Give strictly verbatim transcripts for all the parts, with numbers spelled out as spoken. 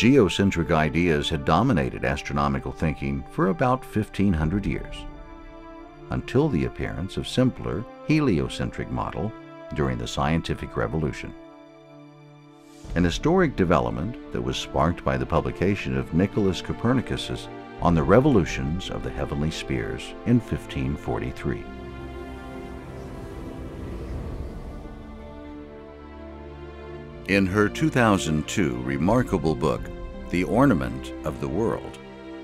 geocentric ideas had dominated astronomical thinking for about fifteen hundred years, until the appearance of simpler heliocentric model during the scientific revolution. An historic development that was sparked by the publication of Nicholas Copernicus's On the Revolutions of the Heavenly Spheres in fifteen forty-three. In her two thousand two remarkable book, The Ornament of the World,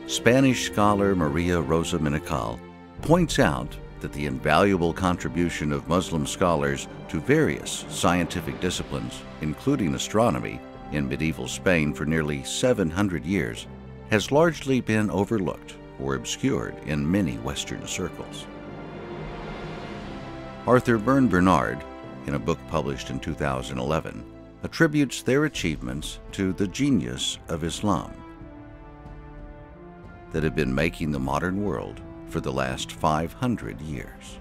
Spanish scholar Maria Rosa Menocal points out that the invaluable contribution of Muslim scholars to various scientific disciplines, including astronomy, in medieval Spain for nearly seven hundred years, has largely been overlooked or obscured in many Western circles. Arthur Burn Bernard, in a book published in two thousand eleven, attributes their achievements to the genius of Islam that had been making the modern world for the last five hundred years.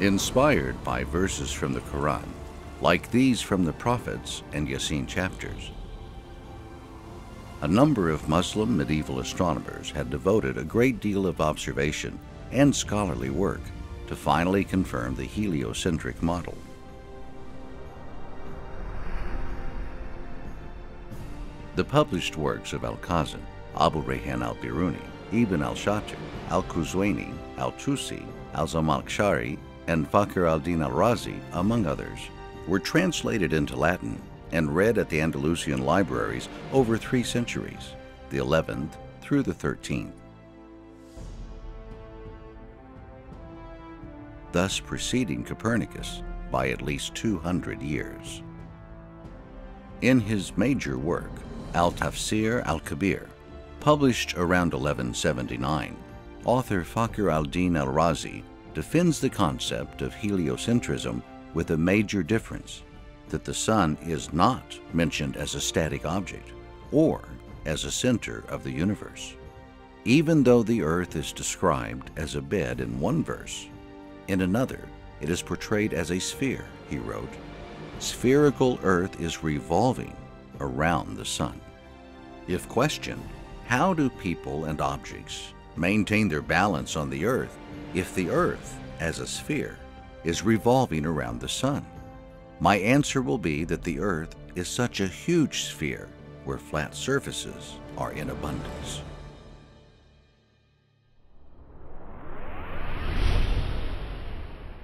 Inspired by verses from the Quran, like these from the Prophets and Yasin chapters, a number of Muslim medieval astronomers had devoted a great deal of observation and scholarly work to finally confirm the heliocentric model. The published works of Al-Khazin, Abu Rehan al-Biruni, Ibn al-Shatir, Al-Khuzwani, Al-Tusi, Al-Zamalkshari, and Fakhr al-Din al-Razi, among others, were translated into Latin and read at the Andalusian libraries over three centuries, the eleventh through the thirteenth. Thus preceding Copernicus by at least two hundred years. In his major work, Al-Tafsir al-Kabir, published around eleven seventy-nine, author Fakhr al-Din al-Razi defends the concept of heliocentrism with a major difference, that the sun is not mentioned as a static object or as a center of the universe. Even though the earth is described as a bed in one verse, in another it is portrayed as a sphere, he wrote. Spherical earth is revolving around the sun. If questioned, how do people and objects maintain their balance on the earth if the earth, as a sphere, is revolving around the sun? My answer will be that the earth is such a huge sphere where flat surfaces are in abundance.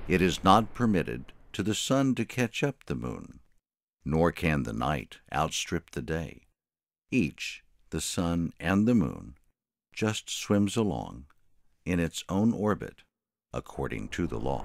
It is not permitted to the sun to catch up the moon, nor can the night outstrip the day. Each, the sun and the moon, just swims along in its own orbit according to the law.